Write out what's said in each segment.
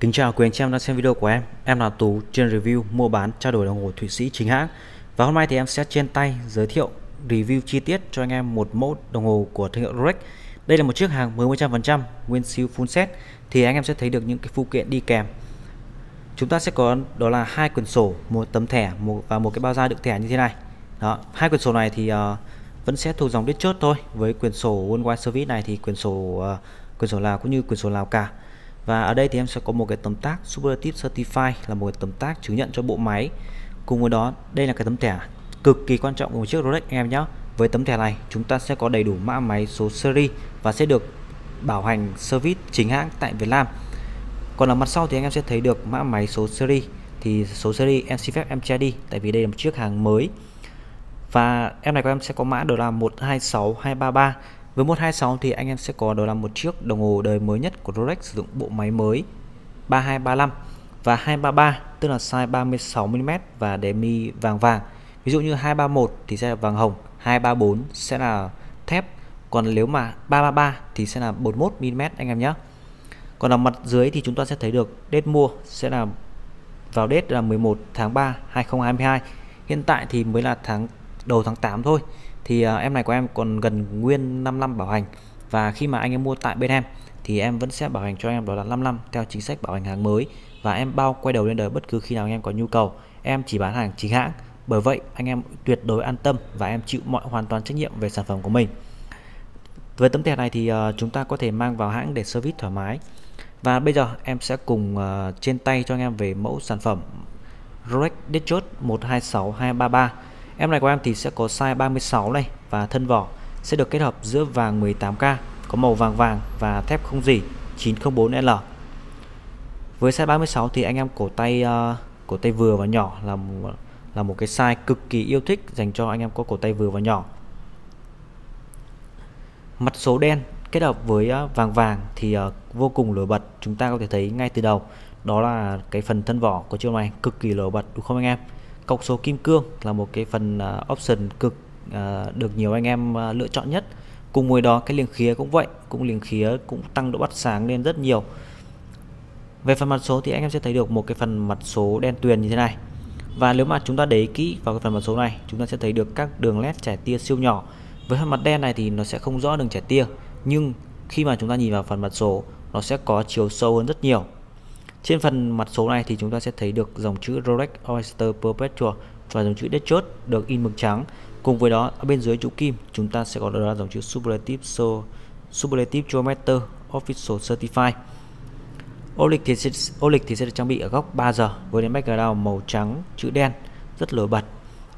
Kính chào quý anh chị em đang xem video của em là Tú trên review mua bán trao đổi đồng hồ Thụy Sĩ chính hãng. Và hôm nay thì em sẽ trên tay giới thiệu review chi tiết cho anh em một mẫu đồng hồ của thương hiệu Rolex. Đây là một chiếc hàng mới 100% nguyên siêu full set, thì anh em sẽ thấy được những cái phụ kiện đi kèm. Chúng ta sẽ có đó là hai quyển sổ, một tấm thẻ và một cái bao da đựng thẻ như thế này. Đó, hai quyển sổ này thì vẫn sẽ thuộc dòng Datejust thôi. Với quyển sổ Worldwide Service này thì quyển sổ Lào cũng như quyển sổ Lào cả. Và ở đây thì em sẽ có một cái tấm tag Superlative Certified, là một cái tấm tag chứng nhận cho bộ máy. Cùng với đó, đây là cái tấm thẻ cực kỳ quan trọng của một chiếc Rolex anh em nhé. Với tấm thẻ này, chúng ta sẽ có đầy đủ mã máy, số series và sẽ được bảo hành service chính hãng tại Việt Nam. Còn ở mặt sau thì anh em sẽ thấy được mã máy, số series. Thì số series em xin phép em che đi, tại vì đây là một chiếc hàng mới. Và em này của em sẽ có mã đó là 126233. Với 126 thì anh em sẽ có đó là một chiếc đồng hồ đời mới nhất của Rolex sử dụng bộ máy mới 3235 và 233, tức là size 36mm và demi vàng. Ví dụ như 231 thì sẽ là vàng hồng, 234 sẽ là thép, còn nếu mà 333 thì sẽ là 41mm anh em nhé. Còn ở mặt dưới thì chúng ta sẽ thấy được date mua sẽ là vào date là 11 tháng 3 2022. Hiện tại thì mới là đầu tháng 8 thôi. Thì em này của em còn gần nguyên 5 năm bảo hành. Và khi mà anh em mua tại bên em thì em vẫn sẽ bảo hành cho em đó là 5 năm theo chính sách bảo hành hàng mới. Và em bao quay đầu lên đời bất cứ khi nào anh em có nhu cầu. Em chỉ bán hàng chính hãng, bởi vậy anh em tuyệt đối an tâm và em chịu mọi hoàn toàn trách nhiệm về sản phẩm của mình. Với tấm thẻ này thì chúng ta có thể mang vào hãng để service thoải mái. Và bây giờ em sẽ cùng trên tay cho anh em về mẫu sản phẩm Rolex Datejust 126233. Em này của em thì sẽ có size 36 này và thân vỏ sẽ được kết hợp giữa vàng 18K, có màu vàng và thép không rỉ 904L. Với size 36 thì anh em cổ tay vừa và nhỏ là một cái size cực kỳ yêu thích dành cho anh em có cổ tay vừa và nhỏ. Mặt số đen kết hợp với vàng thì vô cùng nổi bật, chúng ta có thể thấy ngay từ đầu đó là cái phần thân vỏ của chiếc này cực kỳ nổi bật đúng không anh em? Cọc số kim cương là một cái phần option cực được nhiều anh em lựa chọn nhất. Cùng với đó cái liềng khía cũng tăng độ bắt sáng lên rất nhiều. Về phần mặt số thì anh em sẽ thấy được một cái phần mặt số đen tuyền như thế này. Và nếu mà chúng ta để ý kỹ vào cái phần mặt số này, chúng ta sẽ thấy được các đường led chảy tia siêu nhỏ. Với phần mặt đen này thì nó sẽ không rõ đường chảy tia, nhưng khi mà chúng ta nhìn vào phần mặt số nó sẽ có chiều sâu hơn rất nhiều. Trên phần mặt số này thì chúng ta sẽ thấy được dòng chữ Rolex Oyster Perpetual và dòng chữ Datejust được in mực trắng. Cùng với đó ở bên dưới trụ kim chúng ta sẽ có là dòng chữ Superlative Chronometer Official Certified. Ô lịch thì sẽ được trang bị ở góc 3 giờ với đến background màu trắng chữ đen rất nổi bật.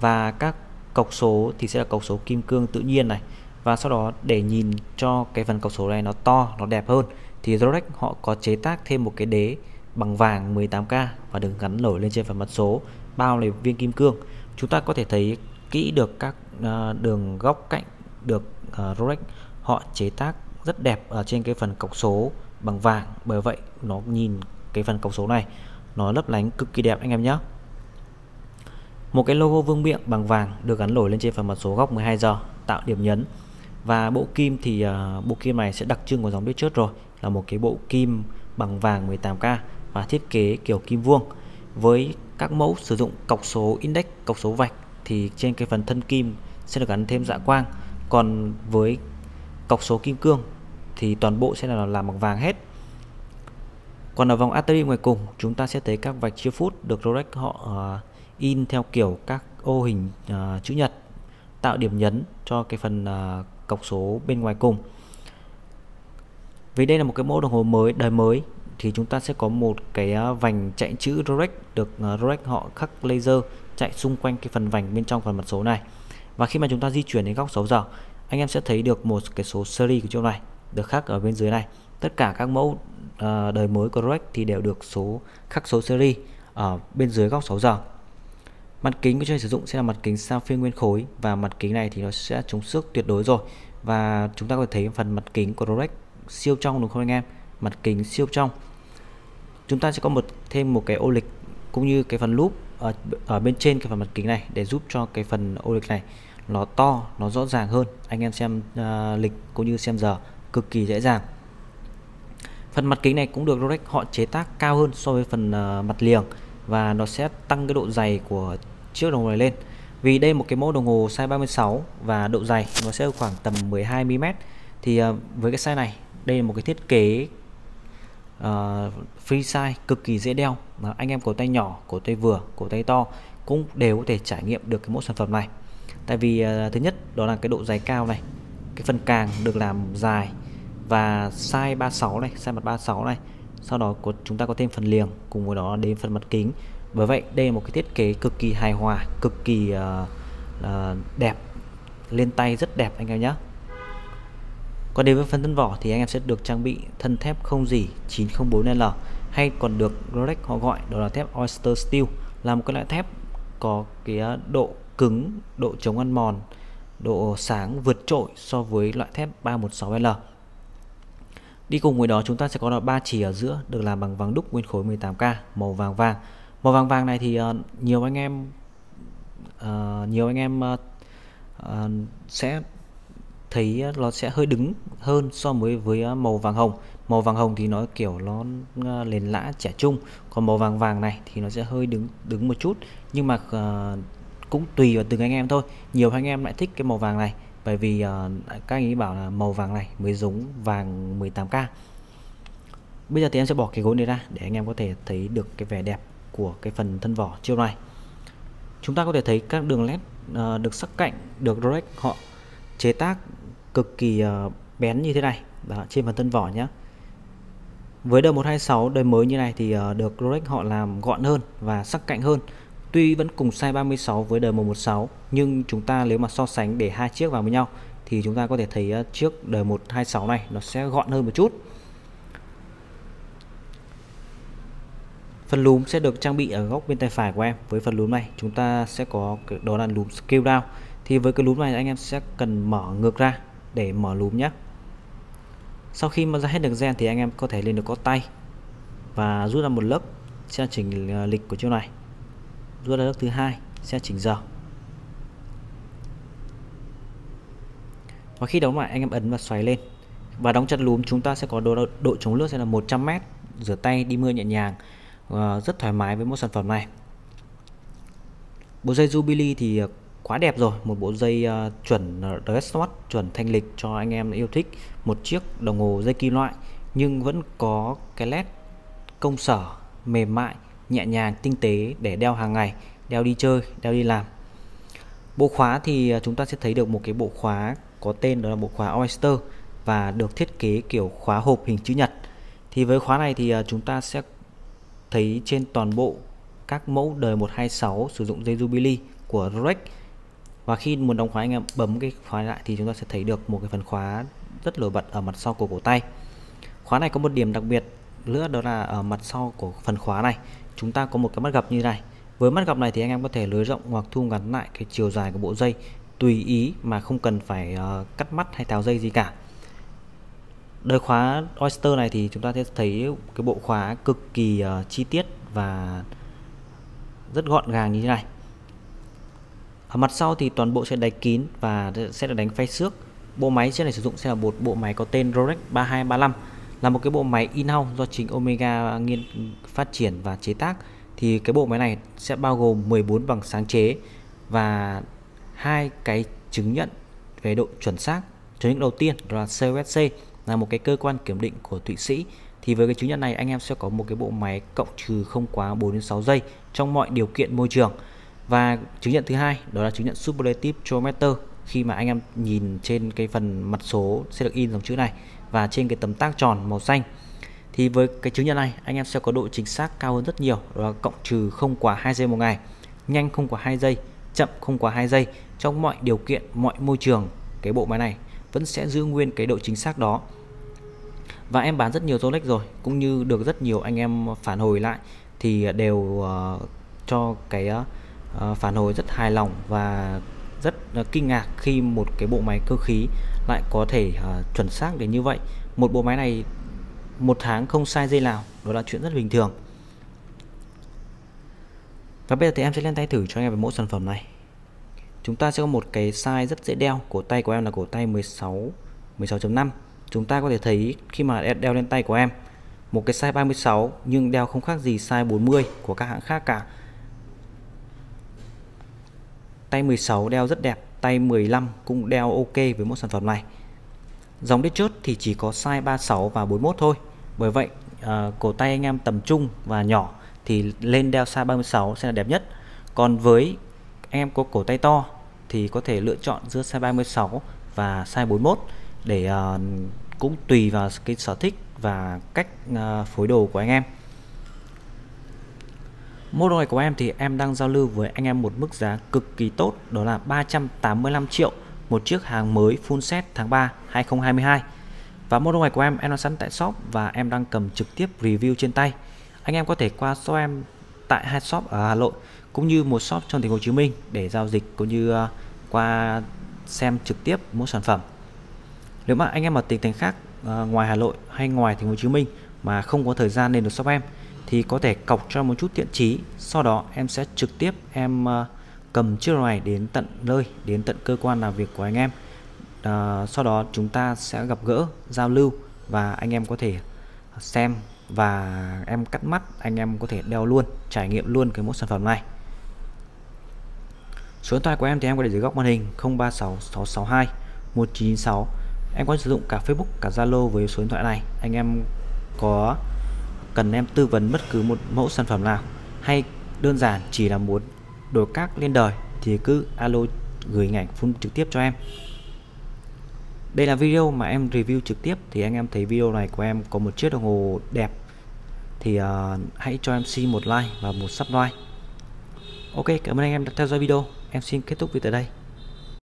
Và các cọc số thì sẽ là cọc số kim cương tự nhiên này. Và sau đó để nhìn cho cái phần cọc số này nó to, nó đẹp hơn thì Rolex họ có chế tác thêm một cái đế bằng vàng 18K và được gắn nổi lên trên phần mặt số bao này viên kim cương. Chúng ta có thể thấy kỹ được các đường góc cạnh được Rolex họ chế tác rất đẹp ở trên cái phần cọc số bằng vàng, bởi vậy nó nhìn cái phần cọc số này nó lấp lánh cực kỳ đẹp anh em nhé. Một cái logo vương miện bằng vàng được gắn nổi lên trên phần mặt số góc 12 giờ tạo điểm nhấn. Và bộ kim thì bộ kim này sẽ đặc trưng của dòng Datejust rồi, là một cái bộ kim bằng vàng 18K và thiết kế kiểu kim vuông. Với các mẫu sử dụng cọc số index, cọc số vạch thì trên cái phần thân kim sẽ được gắn thêm dạ quang. Còn với cọc số kim cương thì toàn bộ sẽ là làm bằng vàng hết. Còn ở vòng artery ngoài cùng chúng ta sẽ thấy các vạch chia phút được Rolex họ in theo kiểu các ô hình chữ nhật tạo điểm nhấn cho cái phần cọc số bên ngoài cùng. Vì đây là một cái mẫu đồng hồ mới, đời mới thì chúng ta sẽ có một cái vành chạy chữ Rolex được Rolex họ khắc laser chạy xung quanh cái phần vành bên trong phần mặt số này. Và khi mà chúng ta di chuyển đến góc 6 giờ, anh em sẽ thấy được một cái số series của chiếc này được khắc ở bên dưới này. Tất cả các mẫu đời mới của Rolex thì đều được khắc số series ở bên dưới góc 6 giờ. Mặt kính của chúng ta sử dụng sẽ là mặt kính sapphire nguyên khối và mặt kính này thì nó sẽ chống xước tuyệt đối rồi. Và chúng ta có thể thấy phần mặt kính của Rolex siêu trong đúng không anh em? Mặt kính siêu trong. Chúng ta sẽ có thêm một cái ô lịch cũng như cái phần lúp ở bên trên cái phần mặt kính này để giúp cho cái phần ô lịch này nó to, nó rõ ràng hơn. Anh em xem lịch cũng như xem giờ cực kỳ dễ dàng. Phần mặt kính này cũng được Rolex họ chế tác cao hơn so với phần mặt liềng, và nó sẽ tăng cái độ dày của chiếc đồng hồ này lên. Vì đây một cái mẫu đồng hồ size 36 và độ dày nó sẽ khoảng tầm 12 mm. Thì với cái size này, đây là một cái thiết kế free size cực kỳ dễ đeo. Anh em cổ tay nhỏ, cổ tay vừa, cổ tay to cũng đều có thể trải nghiệm được cái mẫu sản phẩm này. Tại vì thứ nhất đó là cái độ dày cao này, cái phần càng được làm dài, và size 36 này, size mặt 36 này. Sau đó chúng ta có thêm phần liềng, cùng với đó đến phần mặt kính. Bởi vậy đây là một cái thiết kế cực kỳ hài hòa, cực kỳ đẹp, lên tay rất đẹp anh em nhé. Còn đến với phần thân vỏ thì anh em sẽ được trang bị thân thép không rỉ 904L, hay còn được Rolex họ gọi đó là thép Oyster Steel, là một cái loại thép có cái độ cứng, độ chống ăn mòn, độ sáng vượt trội so với loại thép 316L. Đi cùng với đó chúng ta sẽ có là 3 chỉ ở giữa được làm bằng vàng đúc nguyên khối 18K màu vàng vàng. Màu vàng vàng này thì nhiều anh em sẽ thấy nó sẽ hơi đứng hơn so với màu vàng hồng. Màu vàng hồng thì nó kiểu nó liền lã trẻ trung, còn màu vàng vàng này thì nó sẽ hơi đứng một chút, nhưng mà cũng tùy vào từng anh em thôi. Nhiều anh em lại thích cái màu vàng này bởi vì các anh ấy bảo là màu vàng này mới giống vàng 18K. Bây giờ thì em sẽ bỏ cái gối này ra để anh em có thể thấy được cái vẻ đẹp của cái phần thân vỏ chiếc này. Chúng ta có thể thấy các đường led được sắc cạnh được Rolex họ chế tác cực kỳ bén như thế này. Đó, trên phần thân vỏ nhé. Với đời 126 đời mới như này thì được Rolex họ làm gọn hơn và sắc cạnh hơn. Tuy vẫn cùng size 36 với đời 116, nhưng chúng ta nếu mà so sánh để hai chiếc vào với nhau thì chúng ta có thể thấy chiếc đời 126 này nó sẽ gọn hơn một chút. Phần lúm sẽ được trang bị ở góc bên tay phải của em. Với phần lúm này chúng ta sẽ có đó là lúm scale down. Thì với cái lúm này anh em sẽ cần mở ngược ra để mở lúm nhé. Sau khi mà ra hết được gen thì anh em có thể lên được cốt tay và rút ra một lớp, sẽ chỉnh lịch của chiếc này. Rút ra lớp thứ hai, sẽ chỉnh giờ. Và khi đóng lại anh em ấn và xoáy lên. Và đóng chặt lúm chúng ta sẽ có độ chống nước sẽ là 100 m. Rửa tay đi mưa nhẹ nhàng, rất thoải mái với một sản phẩm này. Bộ dây Jubilee thì quá đẹp rồi, một bộ dây chuẩn dresswatch, chuẩn thanh lịch cho anh em yêu thích một chiếc đồng hồ dây kim loại nhưng vẫn có cái led công sở mềm mại, nhẹ nhàng, tinh tế để đeo hàng ngày, đeo đi chơi, đeo đi làm. Bộ khóa thì chúng ta sẽ thấy được một cái bộ khóa có tên đó là bộ khóa Oyster và được thiết kế kiểu khóa hộp hình chữ nhật. Thì với khóa này thì chúng ta sẽ thấy trên toàn bộ các mẫu đời 126 sử dụng dây Jubilee của Rolex. Và khi muốn đóng khóa anh em bấm cái khóa lại thì chúng ta sẽ thấy được một cái phần khóa rất nổi bật ở mặt sau của cổ tay. Khóa này có một điểm đặc biệt nữa đó là ở mặt sau của phần khóa này chúng ta có một cái mắt gập như này. Với mắt gập này thì anh em có thể nới rộng hoặc thu ngắn lại cái chiều dài của bộ dây tùy ý mà không cần phải cắt mắt hay tháo dây gì cả. Đời khóa Oyster này thì chúng ta sẽ thấy cái bộ khóa cực kỳ chi tiết và rất gọn gàng như thế này. Ở mặt sau thì toàn bộ sẽ đánh kín và sẽ được đánh phay xước. Bộ máy trên này sử dụng sẽ là một bộ máy có tên Rolex 3235, là một cái bộ máy in-house do chính Omega phát triển và chế tác. Thì cái bộ máy này sẽ bao gồm 14 bằng sáng chế và 2 cái chứng nhận về độ chuẩn xác. Chứng nhận đầu tiên là COSC, là một cái cơ quan kiểm định của Thụy Sĩ. Thì với cái chứng nhận này anh em sẽ có một cái bộ máy cộng trừ không quá 4 đến 6 giây trong mọi điều kiện môi trường. Và chứng nhận thứ hai đó là chứng nhận Superlative Chronometer. Khi mà anh em nhìn trên cái phần mặt số sẽ được in dòng chữ này và trên cái tấm tác tròn màu xanh. Thì với cái chứng nhận này anh em sẽ có độ chính xác cao hơn rất nhiều, đó là cộng trừ không quá 2 giây một ngày, nhanh không quá 2 giây, chậm không quá 2 giây. Trong mọi điều kiện, mọi môi trường, cái bộ máy này vẫn sẽ giữ nguyên cái độ chính xác đó. Và em bán rất nhiều Rolex rồi, cũng như được rất nhiều anh em phản hồi lại thì đều cho cái phản hồi rất hài lòng và rất kinh ngạc khi một cái bộ máy cơ khí lại có thể chuẩn xác đến như vậy. Một bộ máy này một tháng không sai dây nào, đó là chuyện rất bình thường. Và bây giờ thì em sẽ lên tay thử cho anh em về mẫu sản phẩm này. Chúng ta sẽ có một cái size rất dễ đeo, cổ tay của em là cổ tay 16, 16.5. Chúng ta có thể thấy khi mà đeo lên tay của em một cái size 36 nhưng đeo không khác gì size 40 của các hãng khác cả. Tay 16 đeo rất đẹp, tay 15 cũng đeo ok với một sản phẩm này. Dòng Datejust thì chỉ có size 36 và 41 thôi. Bởi vậy cổ tay anh em tầm trung và nhỏ thì lên đeo size 36 sẽ là đẹp nhất. Còn với anh em có cổ tay to thì có thể lựa chọn giữa size 36 và size 41 để cũng tùy vào cái sở thích và cách phối đồ của anh em. Model này của em thì em đang giao lưu với anh em một mức giá cực kỳ tốt, đó là 385 triệu một chiếc hàng mới full set tháng 3 2022. Và model này của em đang sẵn tại shop và em đang cầm trực tiếp review trên tay. Anh em có thể qua shop em tại 2 shop ở Hà Nội cũng như một shop trong thành phố Hồ Chí Minh để giao dịch cũng như qua xem trực tiếp mỗi sản phẩm. Nếu mà anh em ở tỉnh thành khác ngoài Hà Nội hay ngoài thành phố Hồ Chí Minh mà không có thời gian lên được shop em thì có thể cọc cho một chút thiện chí, sau đó em sẽ trực tiếp em cầm chiếc này đến tận nơi, đến tận cơ quan làm việc của anh em. Sau đó chúng ta sẽ gặp gỡ, giao lưu và anh em có thể xem và em cắt mắt, anh em có thể đeo luôn, trải nghiệm luôn cái mẫu sản phẩm này. Số điện thoại của em thì em có để dưới góc màn hình 0366621996. Em có sử dụng cả Facebook, cả Zalo với số điện thoại này. Anh em có cần em tư vấn bất cứ một mẫu sản phẩm nào hay đơn giản chỉ là muốn đổi các lên đời thì cứ alo, gửi ảnh full trực tiếp cho em. Đây là video mà em review trực tiếp thì anh em thấy video này của em có một chiếc đồng hồ đẹp thì hãy cho em xin một like và một subscribe. Ok, cảm ơn anh em đã theo dõi video. Em xin kết thúc video tại đây.